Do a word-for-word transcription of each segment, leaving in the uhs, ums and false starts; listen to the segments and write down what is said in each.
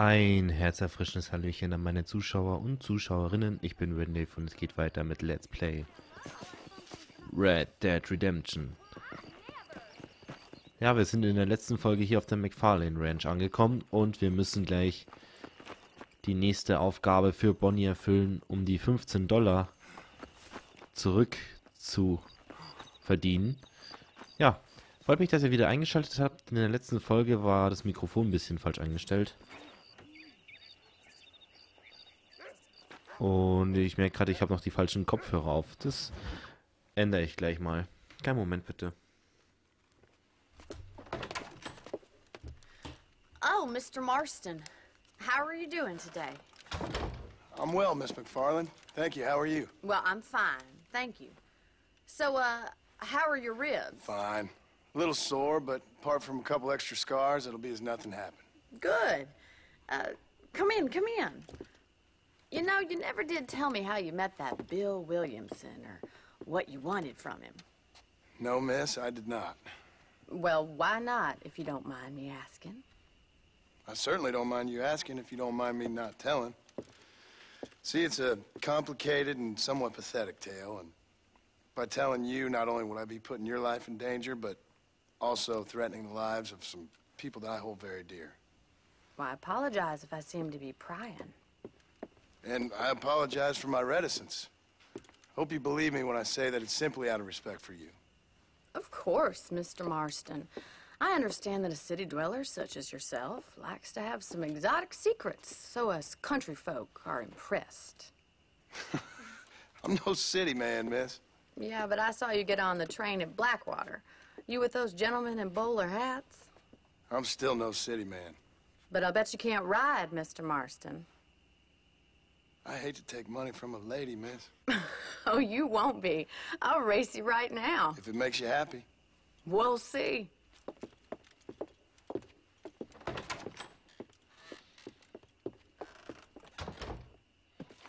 Ein herzerfrischendes Hallöchen an meine Zuschauer und Zuschauerinnen. Ich bin Wendaith und es geht weiter mit Let's Play Red Dead Redemption. Ja, wir sind in der letzten Folge hier auf der McFarlane Ranch angekommen und wir müssen gleich die nächste Aufgabe für Bonnie erfüllen, um die fünfzehn Dollar zurück zu verdienen. Ja, freut mich, dass ihr wieder eingeschaltet habt. In der letzten Folge war das Mikrofon ein bisschen falsch eingestellt. Und ich merke gerade, ich habe noch die falschen Kopfhörer auf. Das ändere ich gleich mal. Kein Moment, bitte. Oh, Mister Marston, how are you doing today? I'm well, Miss McFarlane. Thank you. How are you? Well, I'm fine. Thank you. So, uh, how are your ribs? Fine. A little sore, but apart from a couple extra scars, it'll be as nothing happened. Good. Uh, come in, come in. You know, you never did tell me how you met that Bill Williamson, or what you wanted from him. No, miss, I did not. Well, why not, if you don't mind me asking? I certainly don't mind you asking, if you don't mind me not telling. See, it's a complicated and somewhat pathetic tale, and by telling you, not only would I be putting your life in danger, but also threatening the lives of some people that I hold very dear. Well, I apologize if I seem to be prying. And I apologize for my reticence. Hope you believe me when I say that it's simply out of respect for you. Of course, Mister Marston. I understand that a city dweller such as yourself likes to have some exotic secrets, so us country folk are impressed. I'm no city man, miss. Yeah, but I saw you get on the train at Blackwater. You with those gentlemen in bowler hats? I'm still no city man. But I bet you can't ride, Mister Marston. I hate to take money from a lady, miss. Oh, you won't be. I'll race you right now. If it makes you happy. We'll see.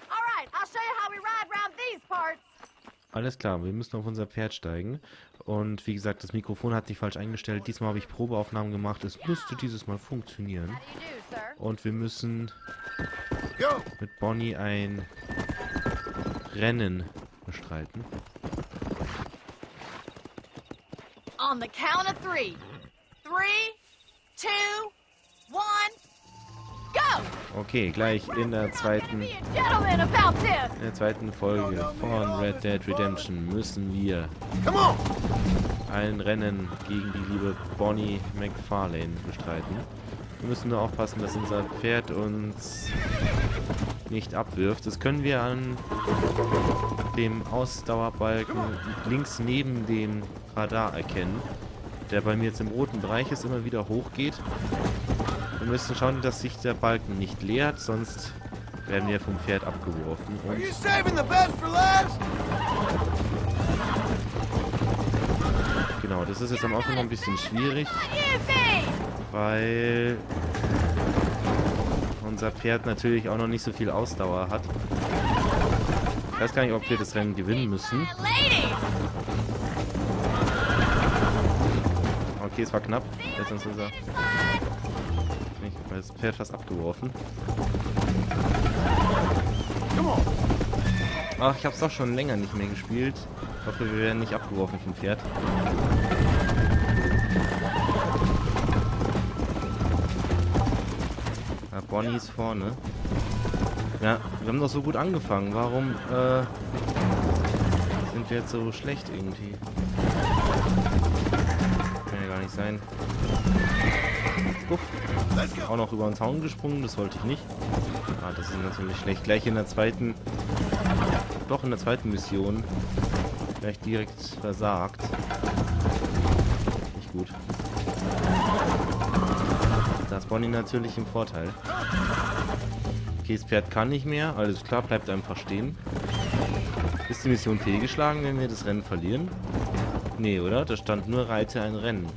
All right, I'll show you how we ride around these parts. Alles klar, wir müssen auf unser Pferd steigen. Und wie gesagt, das Mikrofon hat sich falsch eingestellt. Diesmal habe ich Probeaufnahmen gemacht. Es müsste dieses Mal funktionieren. Und wir müssen mit Bonnie ein Rennen bestreiten. On the count of three. Three, two, one, go! Okay, gleich in der zweiten, in der zweiten Folge von Red Dead Redemption müssen wir ein Rennen gegen die liebe Bonnie McFarlane bestreiten. Wir müssen nur aufpassen, dass unser Pferd uns nicht abwirft. Das können wir an dem Ausdauerbalken links neben dem Radar erkennen, der bei mir jetzt im roten Bereich ist, immer wieder hochgeht. Wir müssen schauen, dass sich der Balken nicht leert, sonst werden wir vom Pferd abgeworfen. Und genau, das ist jetzt am Anfang noch ein bisschen schwierig, weil unser Pferd natürlich auch noch nicht so viel Ausdauer hat. Ich weiß gar nicht, ob wir das Rennen gewinnen müssen. Okay, es war knapp. Jetzt ist unser das Pferd fast abgeworfen. Ach, ich habe es doch schon länger nicht mehr gespielt. Ich hoffe, wir werden nicht abgeworfen vom Pferd. Bonnie ist vorne. Ja, wir haben doch so gut angefangen. Warum äh, sind wir jetzt so schlecht irgendwie? Kann ja gar nicht sein. Uff, auch noch über den Zaun gesprungen. Das wollte ich nicht. Ah, das ist natürlich schlecht. Gleich in der zweiten, doch in der zweiten Mission, gleich direkt versagt. Nicht gut. Da ist Bonnie natürlich im Vorteil. Okay, das Pferd kann nicht mehr. Alles klar, bleibt einfach stehen. Ist die Mission fehlgeschlagen, wenn wir das Rennen verlieren? Nee, oder? Da stand nur Reite ein Rennen.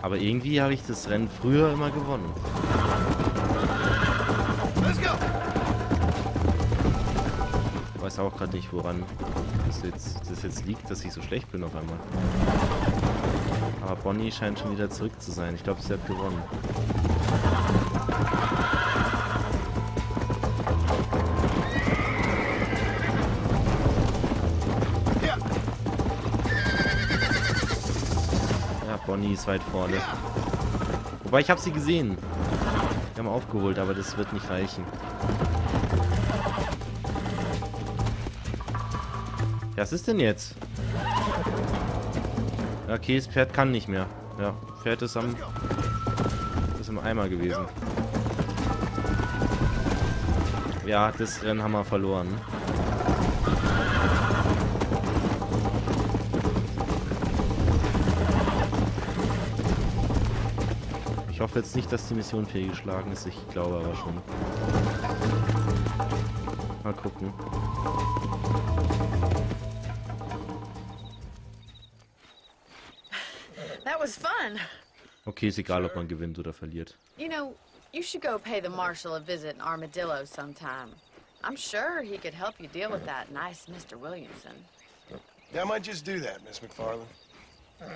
Aber irgendwie habe ich das Rennen früher immer gewonnen. Ich weiß auch gerade nicht, woran das jetzt, das jetzt liegt, dass ich so schlecht bin auf einmal. Aber Bonnie scheint schon wieder zurück zu sein. Ich glaube, sie hat gewonnen. Ja, Bonnie ist weit vorne. Wobei, ich habe sie gesehen. Wir haben aufgeholt, aber das wird nicht reichen. Was ist denn jetzt? Okay, das Pferd kann nicht mehr. Ja, Pferd ist am, ist am Eimer gewesen. Ja, das Rennen haben wir verloren. Ich hoffe jetzt nicht, dass die Mission fehlgeschlagen ist. Ich glaube aber schon. Mal gucken. Okay, ist egal, ob man gewinnt oder verliert. You know, you should go pay the marshal a visit in Armadillo sometime. I'm sure he could help you deal with that nice Mister Williamson. Yeah, I might just do that, Miss McFarlane.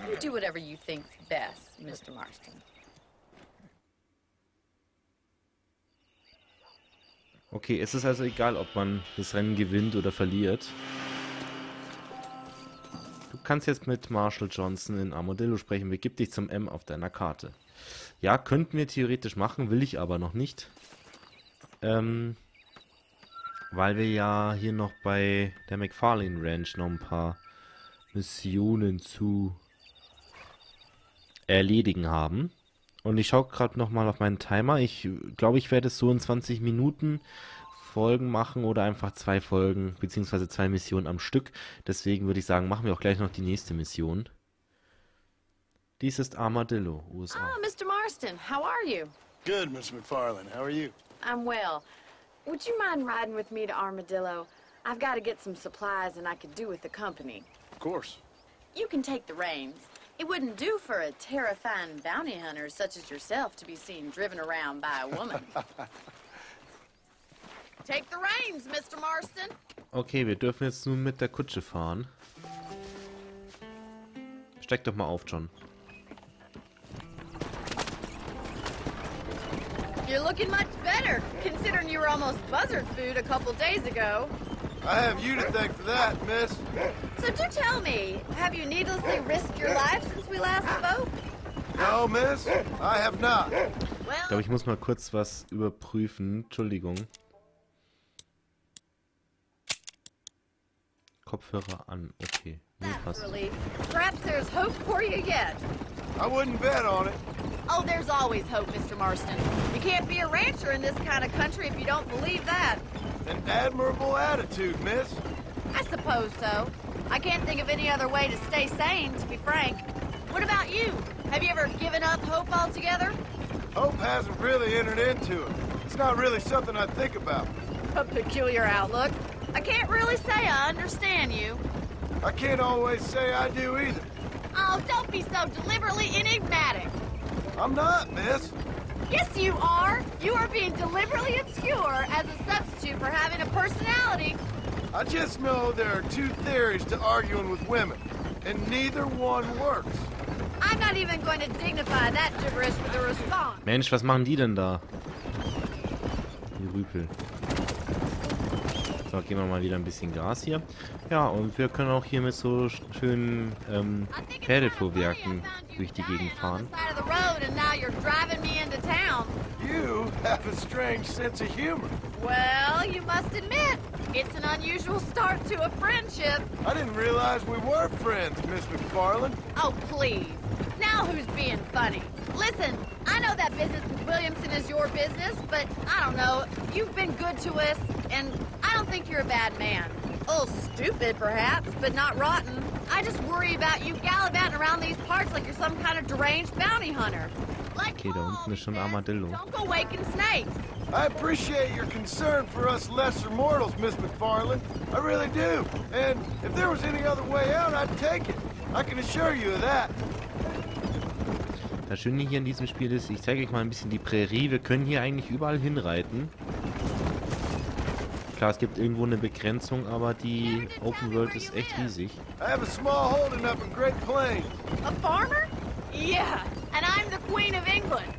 You do whatever you think's best, Mister Marston. Okay, es ist also egal, ob man das Rennen gewinnt oder verliert. Du kannst jetzt mit Marshall Johnson in Armadillo sprechen. Begib dich zum M auf deiner Karte. Ja, könnten wir theoretisch machen, will ich aber noch nicht. Ähm, weil wir ja hier noch bei der McFarlane Ranch noch ein paar Missionen zu erledigen haben. Und ich schaue gerade nochmal auf meinen Timer. Ich glaube, ich werde es so in zwanzig Minuten... Folgen machen oder einfach zwei Folgen beziehungsweise zwei Missionen am Stück. Deswegen würde ich sagen, machen wir auch gleich noch die nächste Mission. Dies ist Armadillo, U S A. Ah, Mister Marston, how are you? Good, Miss McFarlane, how are you? I'm well. Would you mind riding with me to Armadillo? I've got to get some supplies and I could do with the company. Of course. You can take the reins. It wouldn't do for a terrifying bounty hunter such as yourself to be seen driven around by a woman. Take the reins, Mister Marston. Okay, wir dürfen jetzt nur mit der Kutsche fahren. Steig doch mal auf, John. You're looking much better, considering you were almost buzzard food a couple days ago. I have you to thank for that, miss. So do tell me, have you needlessly risked your life since we last spoke? No, miss, I have not. Ich glaube, ich muss mal kurz was überprüfen. Entschuldigung. Kopfhörer an. Okay. Nee, passt. Perhaps there's hope for you yet. I wouldn't bet on it. Oh, there's always hope, Mister Marston. You can't be a rancher in this kind of country if you don't believe that. An admirable attitude, miss. I suppose so. I can't think of any other way to stay sane, to be frank. What about you? Have you ever given up hope altogether? Hope hasn't really entered into it. It's not really something I think about. A peculiar outlook. I can't really say I understand you. I can't always say I do either. Oh, don't be so deliberately enigmatic. I'm not, miss. Yes, you are. You are being deliberately obscure as a substitute for having a personality. I just know there are two theories to arguing with women, and neither one works. I'm not even going to dignify that gibberish with a response. Mensch, was machen die denn da? Die Rüpel. So, geben wir mal wieder ein bisschen Gas hier. Ja, und wir können auch hier mit so schönen ähm, Pferdefuhrwerken durch die Gegend fahren. You have a strange sense of humor. Well, you must admit, it's an unusual start to a friendship. I didn't realize we were friends, Miss McFarlane. Oh, please. Now who's being funny? Listen, I know that business with Williamson is your business, but I don't know. You've been good to us, and I don't think you're a bad man. Oh, stupid, perhaps, but not rotten. I just worry about you gallivanting around these parts like you're some kind of deranged bounty hunter. Like, okay, da unten ist schon Armadillo. Don't go waking snakes. I appreciate your concern for us lesser mortals, Miss McFarlane. I really do. And if there was any other way out, I'd take it. I can assure you of that. Das Schöne hier in diesem Spiel ist, ich zeige euch mal ein bisschen die Prärie. Wir können hier eigentlich überall hinreiten. Klar, es gibt irgendwo eine Begrenzung, aber die Open World ist echt riesig. I have a small holding up in Great Plains. A farmer? Yeah, and I'm the Queen of England.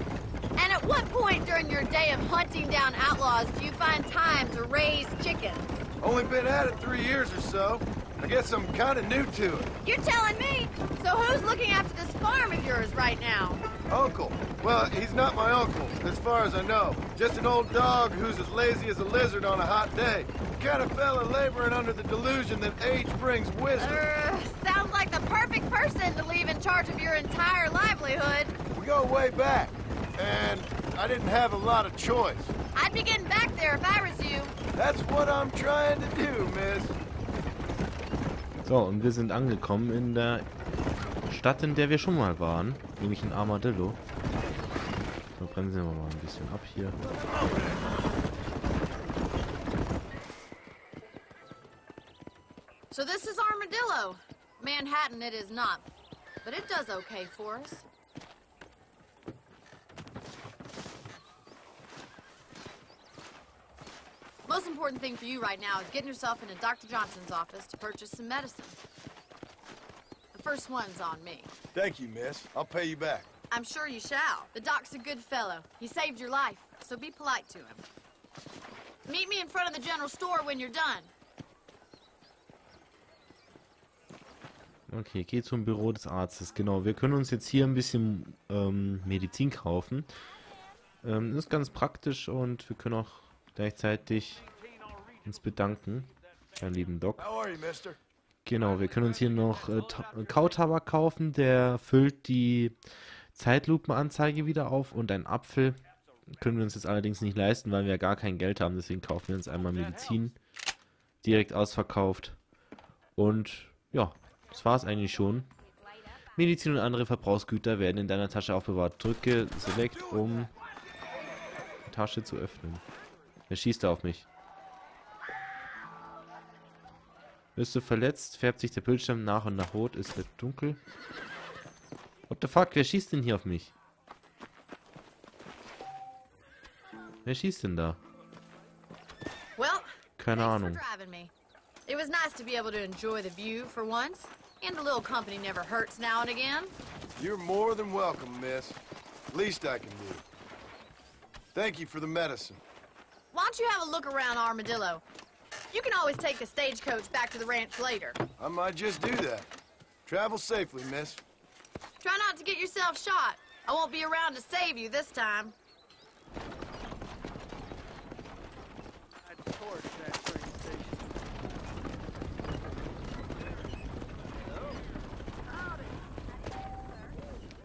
And at what point during your day of hunting down outlaws do you find time to raise chickens? Only been at it three years or so. I guess I'm kind of new to it. You're telling me? So who's looking after this farm of yours right now? Uncle. Well, he's not my uncle, as far as I know. Just an old dog who's as lazy as a lizard on a hot day. The kind of fella laboring under the delusion that age brings wisdom. Uh, sounds like the perfect person to leave in charge of your entire livelihood. We go way back, and I didn't have a lot of choice. I'd be getting back there if I was you. That's what I'm trying to do, miss. So, und wir sind angekommen in der Stadt, in der wir schon mal waren, nämlich in Armadillo. So, bremsen wir mal ein bisschen ab hier. So this is Armadillo. Manhattan it is not, but it does okay for us. Most important thing for you right now is getting yourself into Doctor Johnson's office to purchase some medicine. The first one's on me. Thank you, miss. I'll pay you back. I'm sure you shall. The doc's a good fellow. He saved your life, so be polite to him. Meet me in front of the general store when you're done. Okay, geh zum Büro des Arztes. Genau, wir können uns jetzt hier ein bisschen ähm, Medizin kaufen. Ähm, ist ganz praktisch und wir können auch gleichzeitig uns bedanken, beim lieben Doc. Genau, wir können uns hier noch äh, Kautabak kaufen, der füllt die Zeitlupenanzeige wieder auf, und einen Apfel können wir uns jetzt allerdings nicht leisten, weil wir ja gar kein Geld haben, deswegen kaufen wir uns einmal Medizin, direkt ausverkauft, und ja, das war es eigentlich schon. Medizin und andere Verbrauchsgüter werden in deiner Tasche aufbewahrt. Drücke Select, um die Tasche zu öffnen. Er schießt auf mich. Wirst du verletzt, färbt sich der Bildschirm nach und nach rot, es wird dunkel. What the fuck, wer schießt denn hier auf mich? Wer schießt denn da? Keine Ahnung. Why don't you have a look around Armadillo? You can always take a stagecoach back to the ranch later. I might just do that. Travel safely, miss. Try not to get yourself shot. I won't be around to save you this time.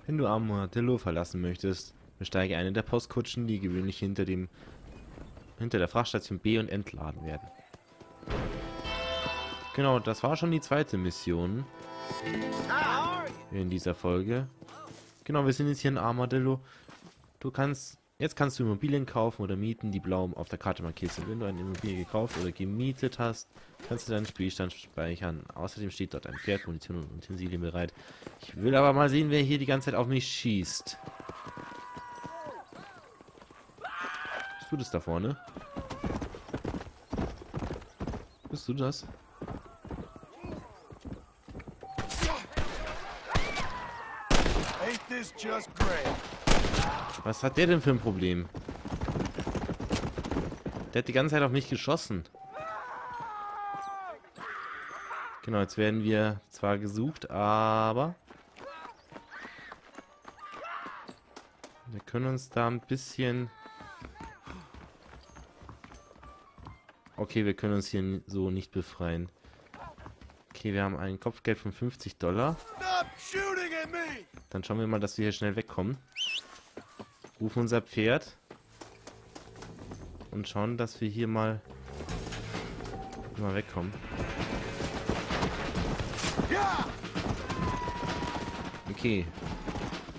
Wenn du Armadillo verlassen möchtest, besteige eine der Postkutschen, die gewöhnlich hinter dem hinter der Frachtstation B und entladen werden. Genau, das war schon die zweite Mission in dieser Folge. Genau, wir sind jetzt hier in Armadillo. Du kannst, jetzt kannst du Immobilien kaufen oder mieten, die blau auf der Karte markiert sind. Wenn du eine Immobilie gekauft oder gemietet hast, kannst du deinen Spielstand speichern. Außerdem steht dort ein Pferd, Munition und Utensilien bereit. Ich will aber mal sehen, wer hier die ganze Zeit auf mich schießt. Bist du das da vorne? Bist du das? Was hat der denn für ein Problem? Der hat die ganze Zeit auf mich geschossen. Genau, jetzt werden wir zwar gesucht, aber wir können uns da ein bisschen... Okay, wir können uns hier so nicht befreien. Okay, wir haben ein Kopfgeld von fünfzig Dollar. Dann schauen wir mal, dass wir hier schnell wegkommen. Rufen unser Pferd. Und schauen, dass wir hier mal, mal wegkommen. Okay.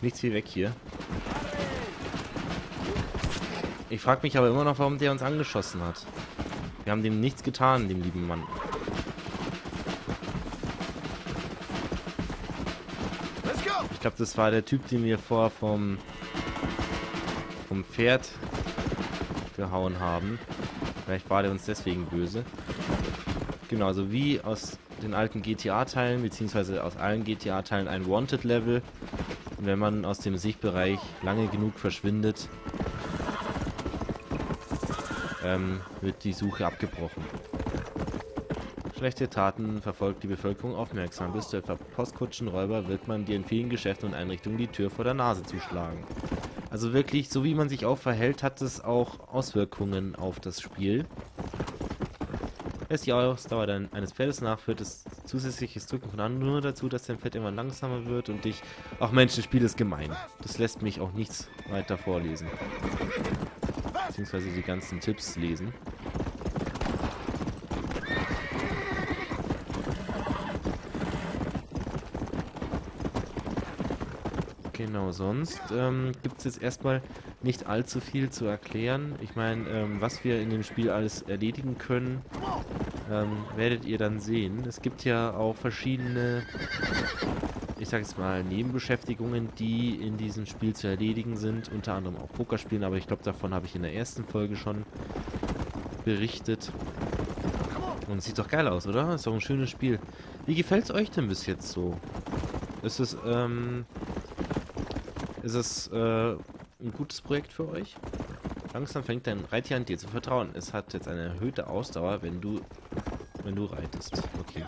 Nichts wie weg hier. Ich frage mich aber immer noch, warum der uns angeschossen hat. Wir haben dem nichts getan, dem lieben Mann. Ich glaube, das war der Typ, den wir vorher vom, vom Pferd gehauen haben. Vielleicht war der uns deswegen böse. Genau, also wie aus den alten G T A-Teilen, beziehungsweise aus allen G T A-Teilen ein Wanted-Level. Und wenn man aus dem Sichtbereich lange genug verschwindet, ähm, wird die Suche abgebrochen. Schlechte Taten verfolgt die Bevölkerung aufmerksam. Bist du etwa Postkutschenräuber, wird man dir in vielen Geschäften und Einrichtungen die Tür vor der Nase zuschlagen. Also wirklich, so wie man sich auch verhält, hat es auch Auswirkungen auf das Spiel. Lässt die Ausdauer dann eines Pferdes nach, führt das zusätzliches Drücken von anderen nur dazu, dass dein Pferd immer langsamer wird und dich... Ach Mensch, das Spiel ist gemein. Das lässt mich auch nichts weiter vorlesen. Beziehungsweise die ganzen Tipps lesen. Genau, sonst ähm, gibt es jetzt erstmal nicht allzu viel zu erklären. Ich meine, ähm, was wir in dem Spiel alles erledigen können, ähm, werdet ihr dann sehen. Es gibt ja auch verschiedene, ich sag jetzt mal, Nebenbeschäftigungen, die in diesem Spiel zu erledigen sind. Unter anderem auch Pokerspielen, aber ich glaube, davon habe ich in der ersten Folge schon berichtet. Und es sieht doch geil aus, oder? Ist doch ein schönes Spiel. Wie gefällt es euch denn bis jetzt so? Ist es, ähm... Ist es äh, ein gutes Projekt für euch? Langsam fängt dein Reittier an dir zu vertrauen. Es hat jetzt eine erhöhte Ausdauer, wenn du wenn du reitest. Okay.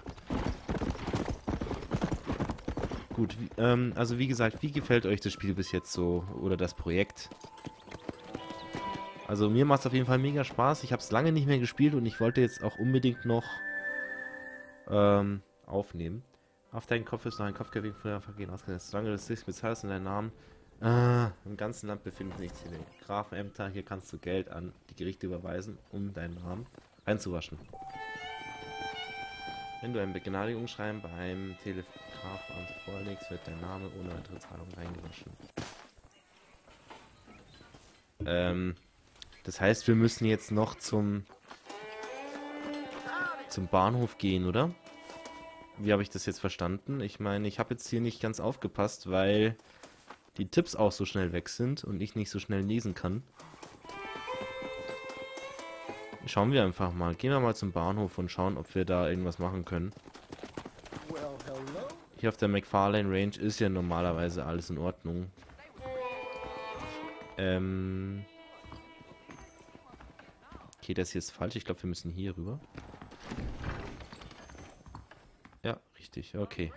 Gut, wie, ähm, also wie gesagt, wie gefällt euch das Spiel bis jetzt so? Oder das Projekt? Also mir macht es auf jeden Fall mega Spaß. Ich habe es lange nicht mehr gespielt und ich wollte jetzt auch unbedingt noch ähm, aufnehmen. Auf deinen Kopf ist noch ein Kopfgewicht von der Vergehen ausgesetzt. Solange du das nicht bezahlst und deinen Namen... Ah, im ganzen Land befinden sich die Grafenämter. Hier kannst du Geld an die Gerichte überweisen, um deinen Namen reinzuwaschen. Wenn du ein Begnadigungsschreiben beim Telegrafamt vorlegst, wird dein Name ohne weitere Zahlung reingewaschen. Ähm, das heißt, wir müssen jetzt noch zum... zum Bahnhof gehen, oder? Wie habe ich das jetzt verstanden? Ich meine, ich habe jetzt hier nicht ganz aufgepasst, weil die Tipps auch so schnell weg sind und ich nicht so schnell lesen kann. Schauen wir einfach mal. Gehen wir mal zum Bahnhof und schauen, ob wir da irgendwas machen können. Hier auf der McFarlane Range ist ja normalerweise alles in Ordnung. Ähm... Okay, das hier ist falsch. Ich glaube, wir müssen hier rüber. Ja, richtig, okay.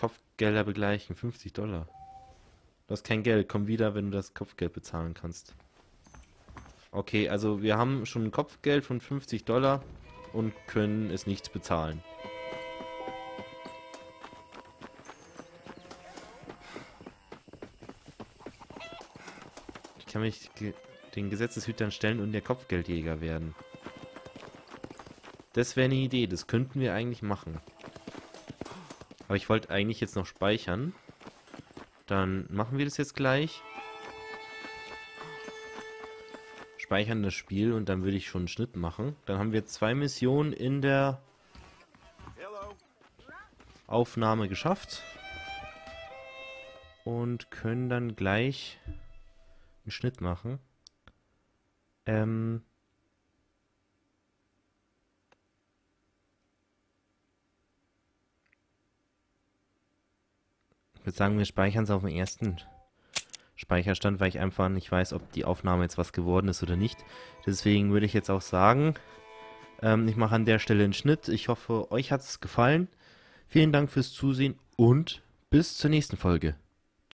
Kopfgelder begleichen, fünfzig Dollar. Du hast kein Geld, komm wieder, wenn du das Kopfgeld bezahlen kannst. Okay, also wir haben schon ein Kopfgeld von fünfzig Dollar und können es nicht bezahlen. Ich kann mich den Gesetzeshütern stellen und der Kopfgeldjäger werden. Das wäre eine Idee, das könnten wir eigentlich machen. Aber ich wollte eigentlich jetzt noch speichern. Dann machen wir das jetzt gleich. Speichern das Spiel und dann würde ich schon einen Schnitt machen. Dann haben wir zwei Missionen in der Aufnahme geschafft. Und können dann gleich einen Schnitt machen. Ähm... Ich würde sagen, wir speichern es auf dem ersten Speicherstand, weil ich einfach nicht weiß, ob die Aufnahme jetzt was geworden ist oder nicht. Deswegen würde ich jetzt auch sagen, ähm, ich mache an der Stelle einen Schnitt. Ich hoffe, euch hat es gefallen. Vielen Dank fürs Zusehen und bis zur nächsten Folge.